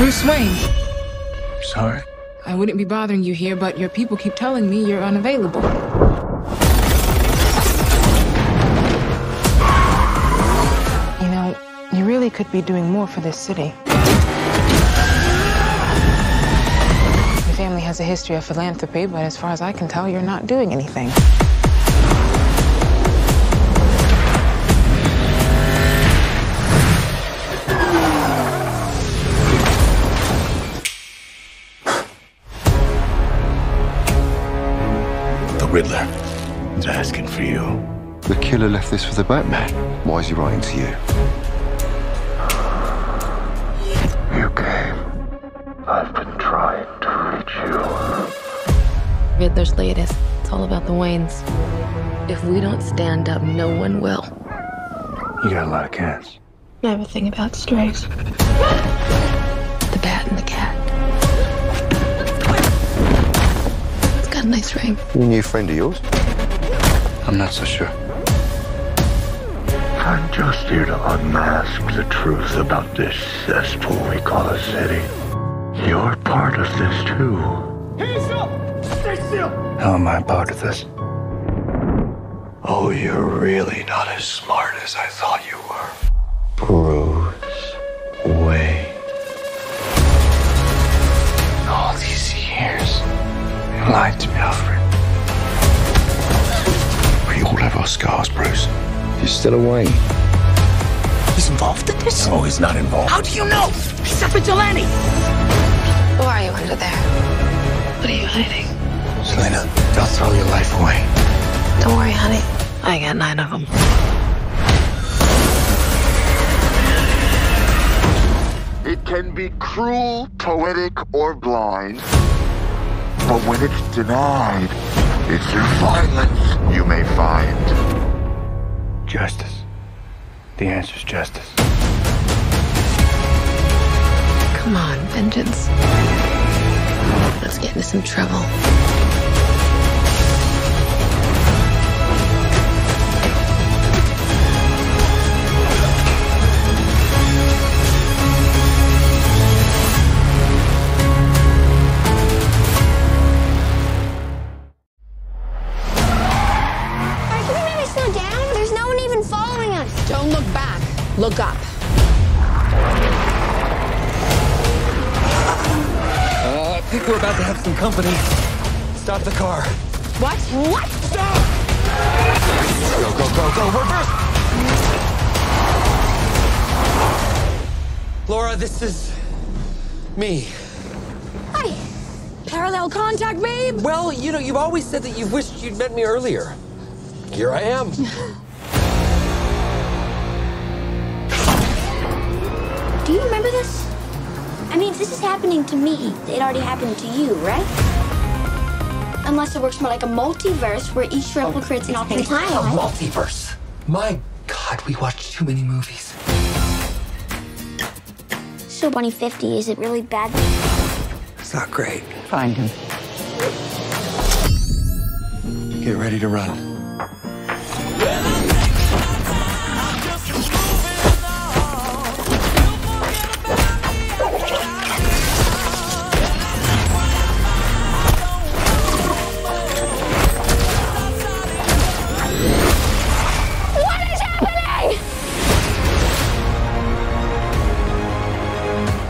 Bruce Wayne. Sorry? I wouldn't be bothering you here, but your people keep telling me you're unavailable. You know, you really could be doing more for this city. Your family has a history of philanthropy, but as far as I can tell, you're not doing anything. Riddler is asking for you. The killer left this for the Batman. Why is he writing to you? You came. I've been trying to reach you. Riddler's latest. It's all about the Waynes. If we don't stand up, no one will. You got a lot of cats. I have a thing about strays. The bat and the cat. A nice ring. New friend of yours? I'm not so sure. I'm just here to unmask the truth about this cesspool we call a city. You're part of this too. Hands up! Stay still! How am I part of this? Oh, you're really not as smart as I thought you were. Bruce Wayne. All these years. You lied to me, Alfred. We all have our scars, Bruce. He's still away. He's involved in this? No, he's not involved. How do you know? He's a vigilante. Who are you under there? What are you hiding? Selena, don't throw your life away. Don't worry, honey. I got 9 of them. It can be cruel, poetic, or blind. But when it's denied, it's through violence you may find justice. The answer's justice. Come on, vengeance. Let's get into some trouble. Look up. I think we're about to have some company. Stop the car. What? What? Stop! Go, go, go, go. Reverse! Laura, this is me. Hi. Parallel contact, babe. Well, you know, you've always said that you wished you'd met me earlier. Here I am. Do you remember this? I mean, if this is happening to me, it already happened to you, right? Unless it works more like a multiverse where each replicates an alternate timeline. A multiverse. My God, we watch too many movies. So 2050, is it really bad? It's not great. Find him. Get ready to run.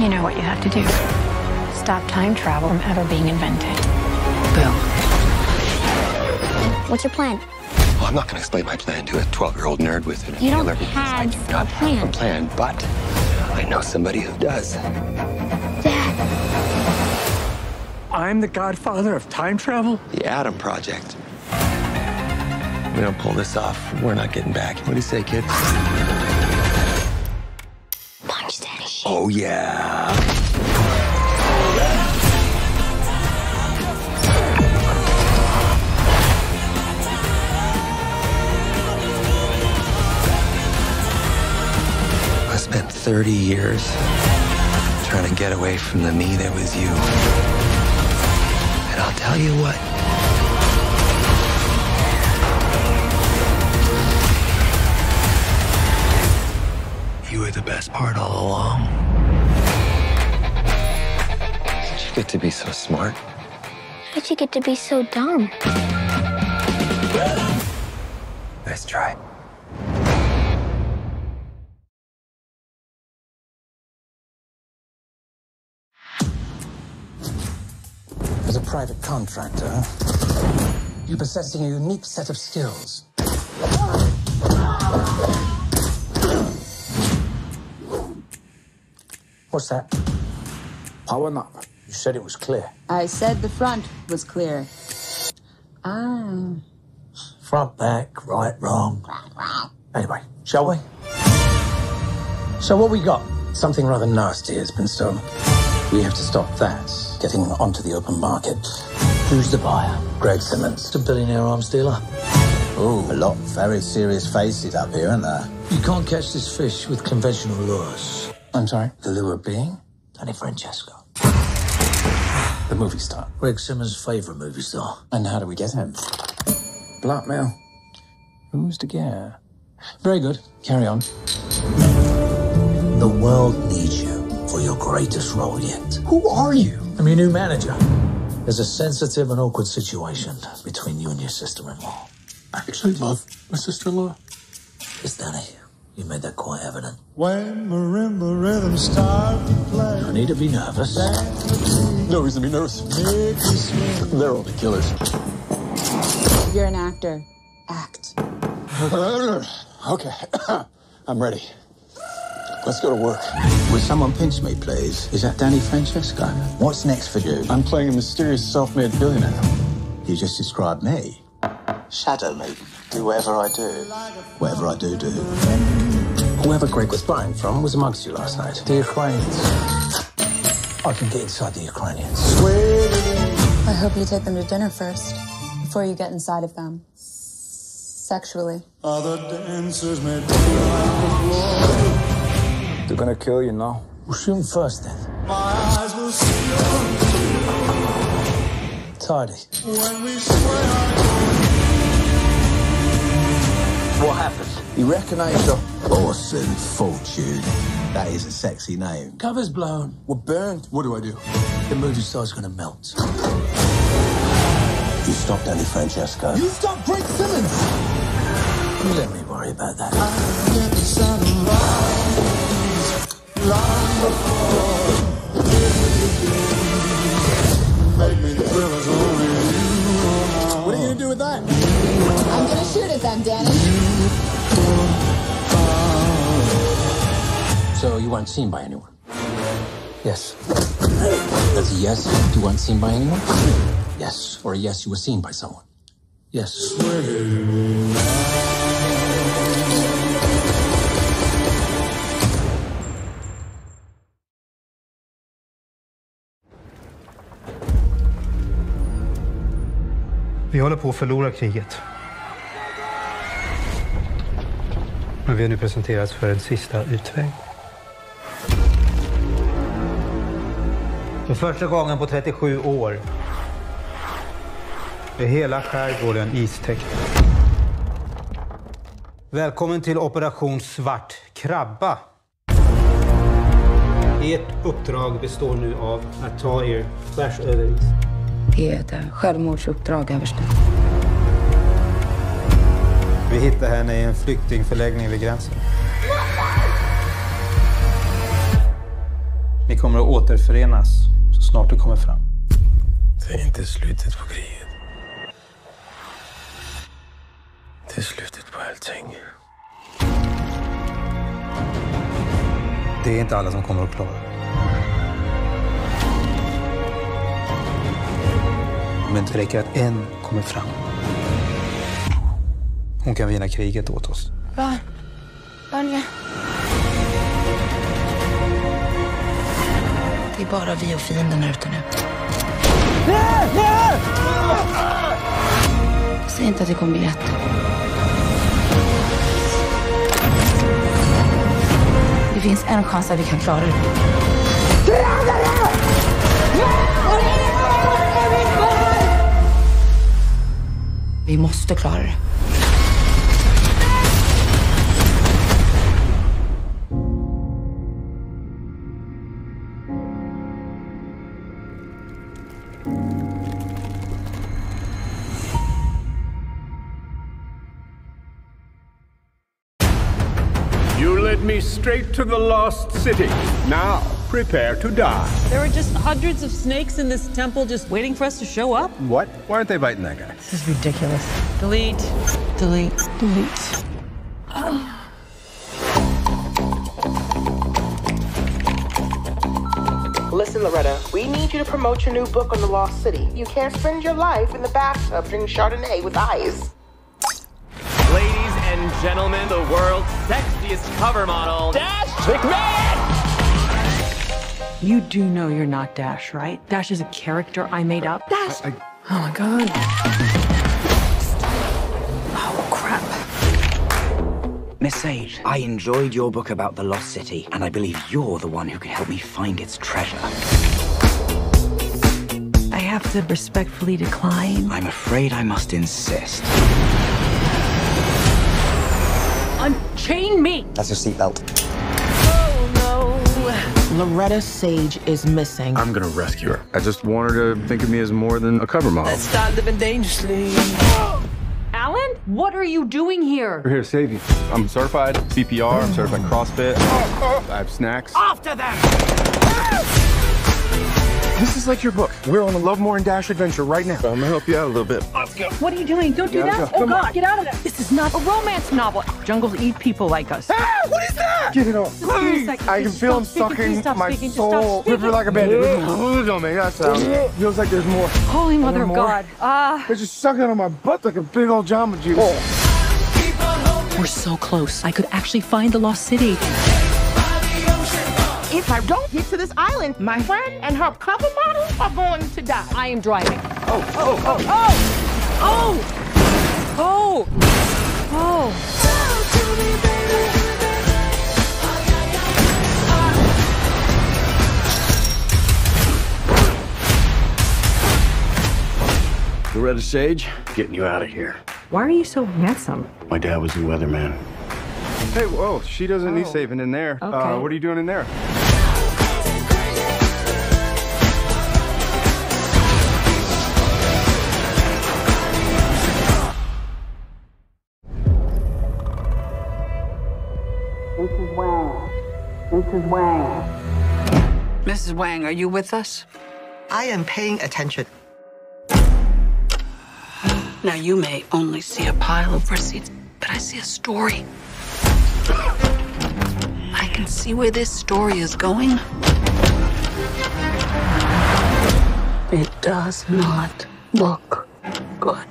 You know what you have to do. Stop time travel from ever being invented. Bill. What's your plan? Well, I'm not going to explain my plan to a 12-year-old nerd with an inhaler because I do not have a plan, but I know somebody who does. Dad. I'm the godfather of time travel? The Adam Project. If we don't pull this off, we're not getting back. What do you say, kid? Oh, yeah. I spent 30 years trying to get away from the me that was you. And I'll tell you what. You were the best part all along. get to be so smart. But you get to be so dumb. Nice try. As a private contractor, you possess a unique set of skills. What's that? Power knob. You said it was clear. I said the front was clear. Ah. Front, back, right, wrong. Anyway, shall we? So what we got? Something rather nasty has been stolen. We have to stop that getting onto the open market. Who's the buyer? Greg Simmons, the billionaire arms dealer. Ooh, a lot of very serious faces up here, aren't there? You can't catch this fish with conventional lures. I'm sorry? The lure being? Danny Francesco. The movie star. Greg Simmons' favourite movie star. And how do we get him? Blackmail. Who's to get? Very good. Carry on. The world needs you for your greatest role yet. Who are you? I'm your new manager. There's a sensitive and awkward situation between you and your sister-in-law. I actually love my sister-in-law. Yes, Danny, you made that quite evident. When marimba rhythm start to play. No need to be nervous. No reason to be nervous. They're all the killers. You're an actor. Act. Okay, I'm ready. Let's go to work. Will someone pinch me, please? Is that Danny Francesco? What's next for you? I'm playing a mysterious self-made billionaire. You just described me. Shadow me. Do whatever I do. Whatever I do, do. Whoever Greg was buying from was amongst you last night. The Ukrainians. I can get inside the Ukrainians. I hope you take them to dinner first, before you get inside of them. Sexually. Other dancers may be like the They're gonna kill you now. We'll shoot them first, then. My eyes will see you. Tidy. When we swear. What happened? He recognised your Orson Fortune. That is a sexy name. Cover's blown. We're burned. What do I do? The movie star's gonna melt. You stopped Danny Francesco. You stopped Greg Simmons! You let me worry about that. I get the sunrise, long before. Make me thrill as only you are. What are you gonna do with that? I'm gonna shoot at them, Danny. So you weren't seen by anyone? Yes. That's a yes. You weren't seen by anyone? Yes. Or a yes, you were seen by someone? Yes. Vi håller på att förlora kriget. Men vi har nu presenterats för en sista utväg. För första gången på 37 år är hela skärgården istäckt. Välkommen till Operation Svart krabba. Ert uppdrag består nu av att ta er tvärs över is. Det är ett självmordsuppdrag överste. Vi hittade henne i en flyktingförläggning vid gränsen. Ni kommer att återförenas så snart du kommer fram. Det är inte slutet på kriget. Det är slutet på allting. Det är inte alla som kommer att klara. Men det räcker att en kommer fram. Hon kan vinna kriget åt oss. Va? Anja? Det är bara vi och fienden här ute nu. Säg inte att det kommer bli lätt. Det finns en chans att vi kan klara det. Vi måste klara det. led me straight to the lost city. Now, prepare to die. There are just hundreds of snakes in this temple just waiting for us to show up. What? Why aren't they biting that guy? This is ridiculous. Delete. Delete. Delete. Listen, Loretta, we need you to promote your new book on the lost city. You can't spend your life in the bathtub drinking Chardonnay with ice. Ladies and gentlemen, the world's sexiest cover model, Dash McMahon! You do know you're not Dash, right? Dash is a character I made up. Dash! Oh, my God. Oh, crap. Miss Sage, I enjoyed your book about the lost city, and I believe you're the one who can help me find its treasure. I have to respectfully decline. I'm afraid I must insist. Unchain me! That's your seatbelt. Oh, no. Loretta Sage is missing. I'm gonna rescue her. I just want her to think of me as more than a cover model. Let's start living dangerously. Alan, what are you doing here? We're here to save you. I'm certified CPR, I'm certified CrossFit. I have snacks. After them! This is like your book. We're on a Love More and Dash adventure right now. I'm gonna help you out a little bit. Let's go. What are you doing? Don't do that. Go. Oh, God, get out of there. This is not a romance novel. Jungles eat people like us. Ah, what is that? Get it off. Please. I can feel him sucking my soul. River like a bandit. Don't make that sound. Feels like there's more. Holy mother of God. They're just sucking on my butt like a big old Jamba Juice. Oh. We're so close. I could actually find the lost city. If I don't get to this island, my friend and her cover model are going to die. I am driving. Oh, oh, oh, oh! Oh! Oh! Oh. Loretta Sage, getting you out of here. Why are you so handsome? My dad was the weatherman. Hey, whoa, she doesn't need saving in there. Okay. What are you doing in there? Mrs. Wang. Mrs. Wang. Mrs. Wang, are you with us? I am paying attention. Now, you may only see a pile of receipts, but I see a story. I can see where this story is going. It does not look good.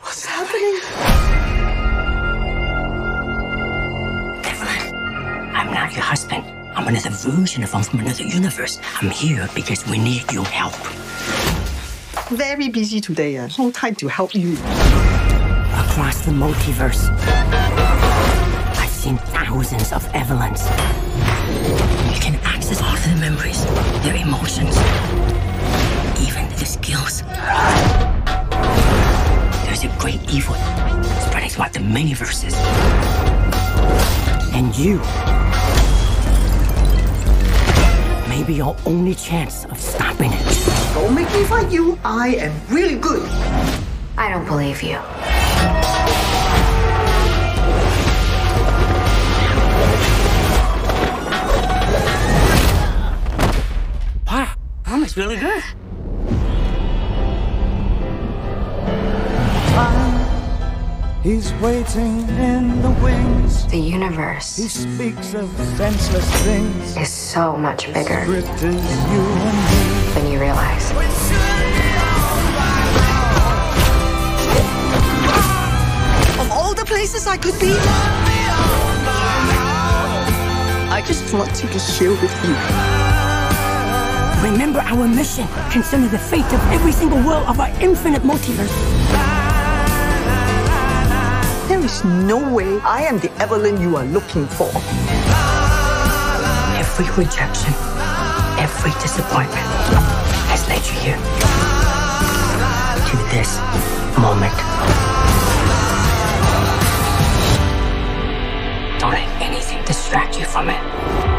What's happening? Evelyn, I'm not your husband. I'm another version of him from another universe. I'm here because we need your help. Very busy today. No time to help you. Across the multiverse, I've seen thousands of Evelyns. You can access all their memories, their emotions, even their skills. There's a great evil spreading throughout the many verses. And you may be your only chance of stopping it. Don't make me fight you. I am really good. I don't believe you. Wow, that was really good. He's waiting in the wings. The universe. He speaks of senseless things. Is so much bigger than you realize. Of all the places I could be, I just want to be here with you. Remember our mission concerning the fate of every single world of our infinite multiverse. There is no way I am the Evelyn you are looking for. Every rejection, every disappointment has led you here. To this moment. Don't let anything distract you from it.